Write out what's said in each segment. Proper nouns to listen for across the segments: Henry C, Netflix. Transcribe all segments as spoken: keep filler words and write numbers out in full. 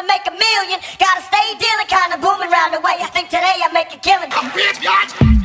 to make a million, gotta stay dealing, kind of booming round the way. I think today I make a killing. I'm rich, bitch.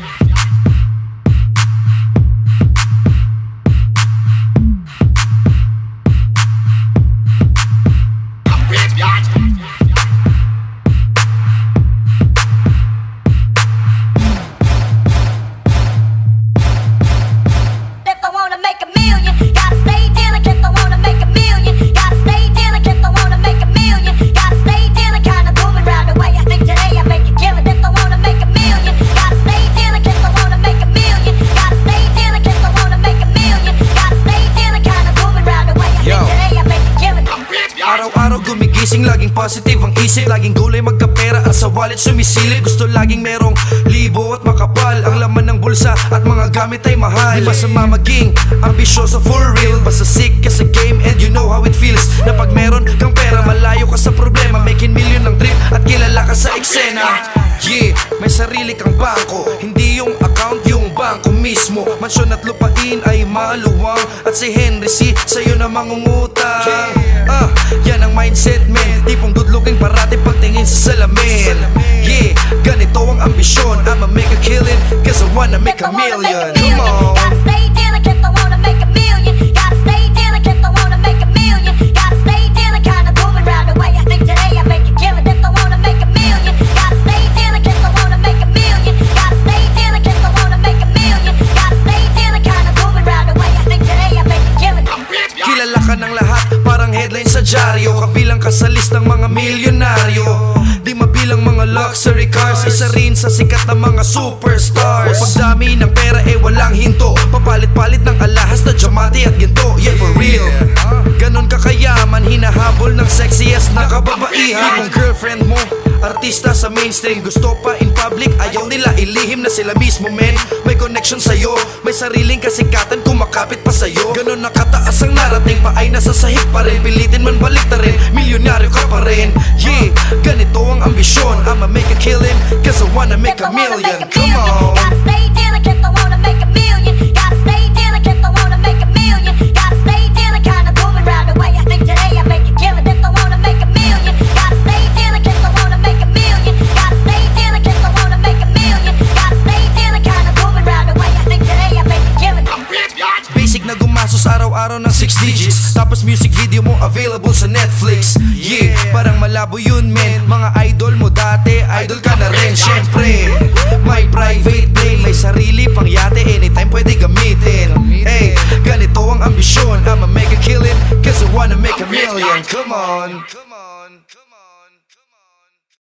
Laging positive ang isip, laging gulay magkapera at sa wallet sumisilip. Gusto laging merong libo at makapal ang laman ng bulsa at mga gamit ay mahal. Di masama maging ambisyoso for real, basta sick ka sa game and you know how it feels. Na pag meron kang pera, malayo ka sa problema, making million ng trip at kilala ka sa eksena. Yeah, may sarili kang bangko, hindi yung account, yung bangko mismo. Mansyon at lupain ay maluwang, at si Henry C sa'yo na mangungutang. Ah, yan ang mindset man, tipong good looking parati pagtingin sa salamin. Yeah, ganito ang ambisyon, I'ma make a killing, cause I wanna make a million. Come on. Gotta stay dealing, cause I wanna make a million. Gotta stay dealing, cause I wanna make a million. Gotta stay dealing, kinda booming round the way. I think today I make a killing, if I wanna make a million. Gotta stay dealing, cause I wanna make a million. Gotta stay dealing, cause I wanna make a million. Gotta stay dealing, kinda booming round the way. I think today I make a killing. Kilala ka ng lahat, parang headline sa dyaryo, kabilang ka sa listang mga milyonaryo. Di mabilang mga luxury cars, isa rin sa sikat na mga superstars. Pagdami ng pera eh walang hinto, papalit-palit ng alahas na diamante at ginto. Yeah, for real, ganon kakayaman, hinahabol ng sexiest na kababaihan. Kung girlfriend mo artista sa mainstream, gusto pa in public, ayaw nila ilihim na sila mismo, men. May connection sa'yo, may sariling kasikatan, kumakapit pa sa'yo. Ganon na kataas ang narating, pa ay nasa sahig pa rin, pilitin man balik ta rin, milyonaryo ka pa rin. Yeah, ganito ang ambisyon, I'ma make a killing, cause I wanna make a million. Come on. Gotta stay dealing, cause I wanna make a million. Gotta stay dealing, cause I wanna make a million. Gotta stay dealing, kinda booming round the way. I think today I make a killing, if I wanna make a million. Gotta stay dealing, cause I wanna make a million. Gotta stay dealing, cause I wanna make a million. Gotta stay dealing, kinda booming round the way. I think today I make a killing. Basic na gumasos araw-araw ng six digits, tapos music video mo available sa Netflix. Yeah, parang malabo yun, men. Mga idol mo dati, idol ka na rin, syempre. May private plane, may sarili pang yate, anytime pwede gamitin. Hey, ganito ang ambisyon, I'ma make a killing, cause I wanna make a million. Come on.